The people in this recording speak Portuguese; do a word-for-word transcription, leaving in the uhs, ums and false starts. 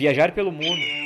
viajar pelo mundo.